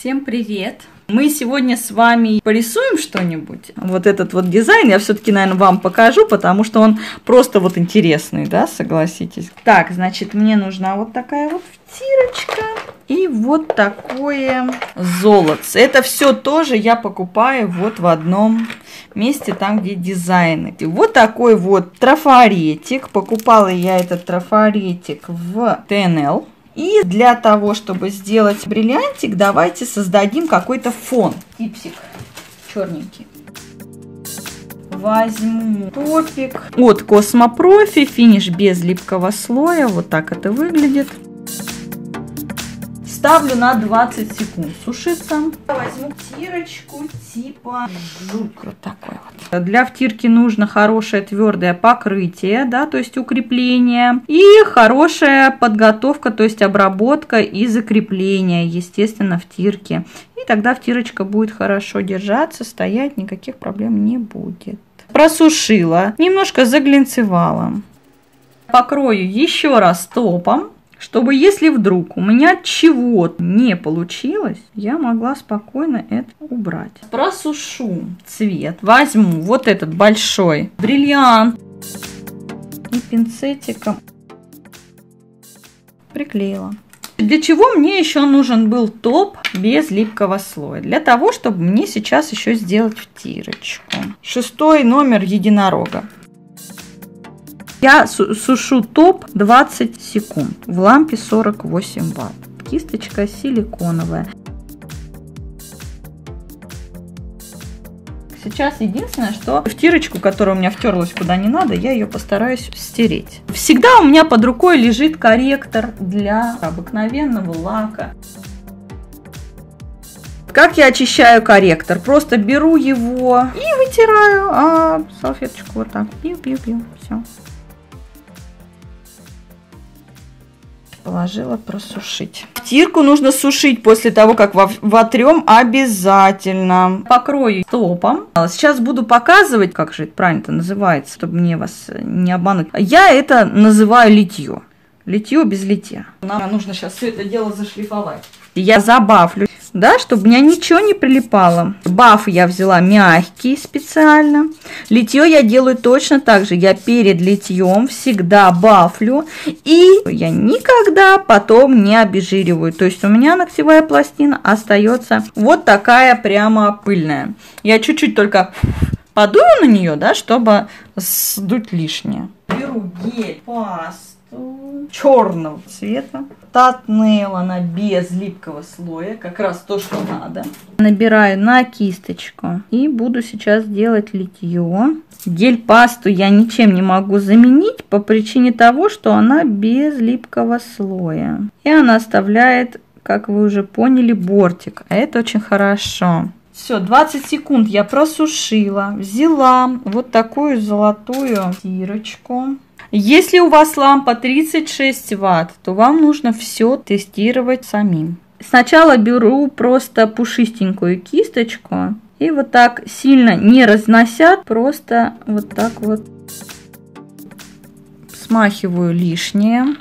Всем привет! Мы сегодня с вами порисуем что-нибудь. Вот этот вот дизайн я все-таки, наверное, вам покажу, потому что он просто вот интересный, да, согласитесь. Так, значит, мне нужна вот такая вот втирочка и вот такое золотце. Это все тоже я покупаю вот в одном месте, там, где дизайны. И вот такой вот трафаретик. Покупала я этот трафаретик в ТНЛ. И для того, чтобы сделать бриллиантик, давайте создадим какой-то фон. Типсик черненький. Возьму топик от Cosmoprofi, финиш без липкого слоя. Вот так это выглядит. Ставлю на 20 секунд сушиться. Возьму втирочку типа жук. Вот такой вот. Для втирки нужно хорошее твердое покрытие, да, то есть укрепление. И хорошая подготовка, то есть обработка и закрепление, естественно, втирки. И тогда втирочка будет хорошо держаться, стоять, никаких проблем не будет. Просушила, немножко заглянцевала. Покрою еще раз топом, чтобы если вдруг у меня чего-то не получилось, я могла спокойно это убрать. Просушу цвет. Возьму вот этот большой бриллиант и пинцетиком приклеила. Для чего мне еще нужен был топ без липкого слоя? Для того, чтобы мне сейчас еще сделать втирочку. 6 номер единорога. Я сушу топ 20 секунд в лампе 48 Вт. Кисточка силиконовая. Сейчас единственное, что втирочку, которая у меня втерлась куда не надо, я ее постараюсь стереть. Всегда у меня под рукой лежит корректор для обыкновенного лака. Как я очищаю корректор? Просто беру его и вытираю, а салфеточку вот так. Пью-пью-пью. Все. Положила просушить. Втирку нужно сушить после того, как вотрем обязательно. Покрою топом. Сейчас буду показывать, как же это правильно называется, чтобы мне вас не обмануть. Я это называю литье. Литье без литья. Нам нужно сейчас все это дело зашлифовать. Я забафлю, да, чтобы у меня ничего не прилипало. Баф я взяла мягкий специально. Литье я делаю точно так же. Я перед литьем всегда бафлю. И я никогда потом не обезжириваю. То есть у меня ногтевая пластина остается вот такая прямо пыльная. Я чуть-чуть только подую на нее, да, чтобы сдуть лишнее. Беру гель, пасту черного цвета. От Nail, она без липкого слоя, как раз то, что надо. Набираю на кисточку и буду сейчас делать литье. Гель-пасту я ничем не могу заменить по причине того, что она без липкого слоя. И она оставляет, как вы уже поняли, бортик. А это очень хорошо. Все, 20 секунд я просушила. Взяла вот такую золотую тирочку. Если у вас лампа 36 Вт, то вам нужно все тестировать самим. Сначала беру просто пушистенькую кисточку и вот так сильно не разнося, просто вот так вот смахиваю лишнее.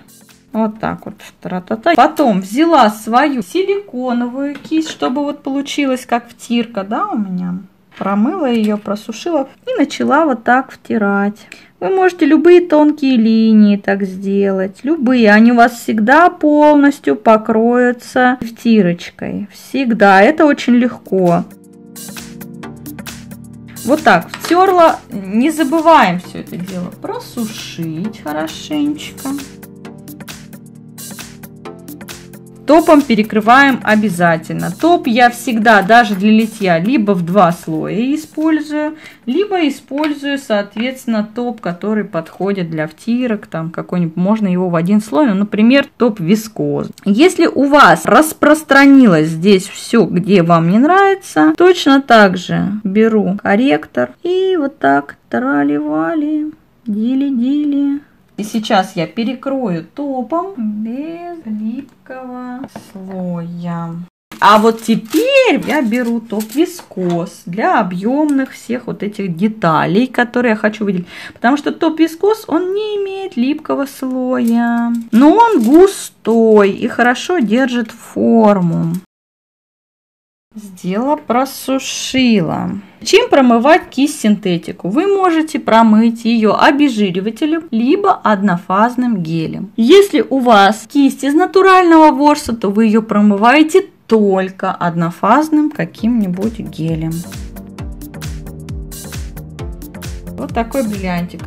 Вот так вот. Тра-та-та. Потом взяла свою силиконовую кисть, чтобы вот получилось как втирка, да, у меня. Промыла ее, просушила и начала вот так втирать. Вы можете любые тонкие линии так сделать, любые. Они у вас всегда полностью покроются втирочкой. Всегда. Это очень легко. Вот так втерла. Не забываем все это дело просушить хорошенечко. Топом перекрываем обязательно. Топ я всегда, даже для литья, либо в 2 слоя использую, либо использую, соответственно, топ, который подходит для втирок, там какой-нибудь, можно его в 1 слой, ну, например, топ вискоз. Если у вас распространилось здесь все, где вам не нравится, точно так же беру корректор и вот так траливали, дили-дили. И сейчас я перекрою топом без липкого слоя. А вот теперь я беру топ вискоз для объемных всех вот этих деталей, которые я хочу выделить. Потому что топ вискоз, он не имеет липкого слоя. Но он густой и хорошо держит форму. Сделала, просушила. Чем промывать кисть-синтетику? Вы можете промыть ее обезжиривателем, либо однофазным гелем. Если у вас кисть из натурального ворса, то вы ее промываете только однофазным каким-нибудь гелем. Вот такой бриллиантик.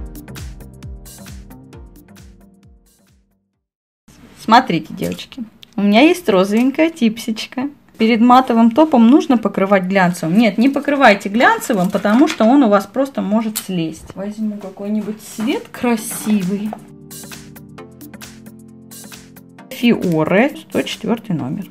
Смотрите, девочки, у меня есть розовенькая типсичка. Перед матовым топом нужно покрывать глянцевым. Нет, не покрывайте глянцевым, потому что он у вас просто может слезть. Возьму какой-нибудь цвет красивый. Фиоре, 104 номер.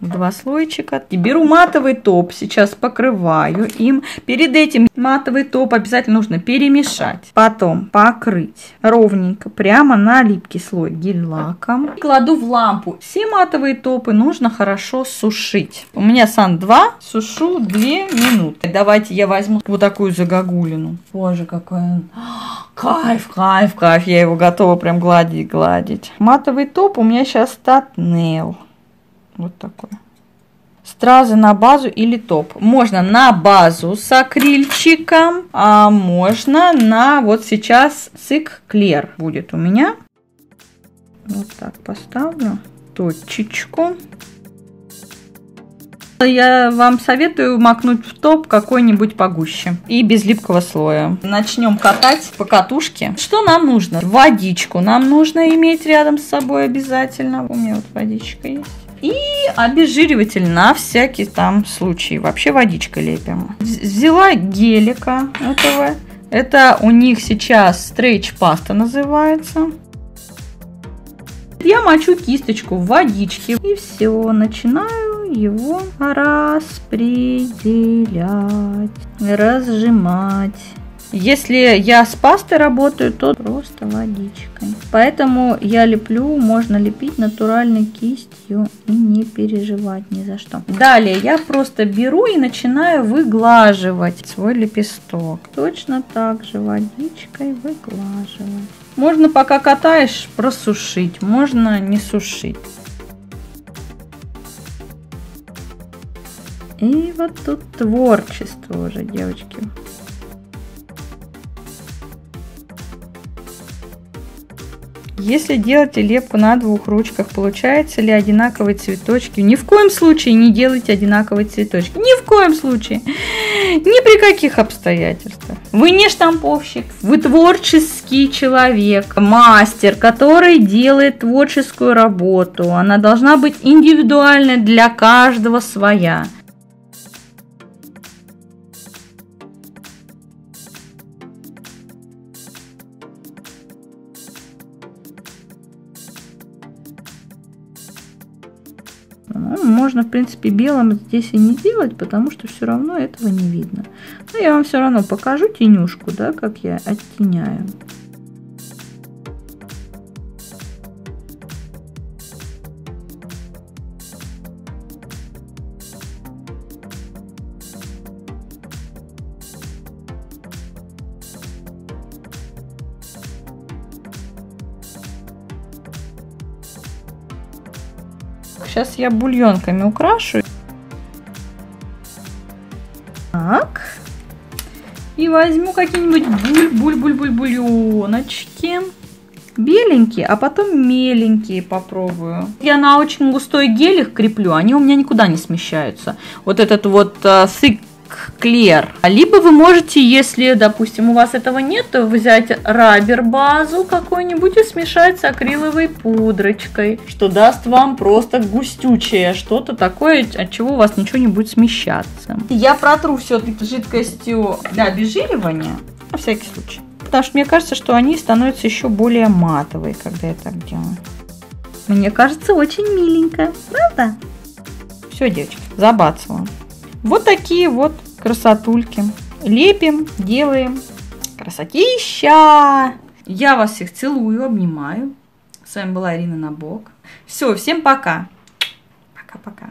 Два слоечка. И беру матовый топ, сейчас покрываю им. Перед этим матовый топ обязательно нужно перемешать. Потом покрыть ровненько, прямо на липкий слой гель-лаком. Кладу в лампу. Все матовые топы нужно хорошо сушить. У меня сан-2, сушу 2 минуты. Давайте я возьму вот такую загогулину. Боже, какой он... Кайф, кайф, кайф. Я его готова прям гладить, гладить. Матовый топ у меня сейчас Nail. Вот такой. Стразы на базу или топ. Можно на базу с акрильчиком, а можно на вот сейчас Cicler будет у меня. Вот так поставлю точечку. Я вам советую макнуть в топ какой-нибудь погуще и без липкого слоя. Начнем катать по катушке. Что нам нужно? Водичку нам нужно иметь рядом с собой обязательно. У меня вот водичка есть. И обезжириватель на всякий там случай. Вообще водичкой лепим. Взяла гелика этого. Это у них сейчас стрейч-паста называется. Я мочу кисточку в водичке. И все, начинаю его распределять, разжимать. Если я с пастой работаю, то просто водичкой. Поэтому я леплю, можно лепить натуральной кистью и не переживать ни за что. Далее я просто беру и начинаю выглаживать свой лепесток. Точно так же водичкой выглаживать. Можно пока катаешь просушить, можно не сушить. И вот тут творчество уже, девочки. Если делаете лепку на двух ручках, получается ли одинаковые цветочки? Ни в коем случае не делайте одинаковые цветочки. Ни в коем случае. Ни при каких обстоятельствах. Вы не штамповщик, вы творческий человек, мастер, который делает творческую работу. Она должна быть индивидуальной, для каждого своя. Можно, в принципе, белым здесь и не делать, потому что все равно этого не видно. Но я вам все равно покажу тенюшку, да, как я оттеняю. Сейчас я бульонками украшу. Так. И возьму какие-нибудь бульоночки. Беленькие, а потом меленькие попробую. Я на очень густой гель их креплю, они у меня никуда не смещаются. Вот этот вот Cicler. Либо вы можете, если, допустим, у вас этого нет, то взять рабер-базу какой-нибудь и смешать с акриловой пудрочкой, что даст вам просто густючее что-то такое, от чего у вас ничего не будет смещаться. Я протру все-таки жидкостью для обезжиривания, на всякий случай, потому что мне кажется, что они становятся еще более матовые, когда я так делаю. Мне кажется, очень миленько, правда? Все, девочки, забацала. Вот такие вот красотульки. Лепим, делаем. Красотища! Я вас всех целую, обнимаю. С вами была Ирина Набок. Все, всем пока. Пока-пока.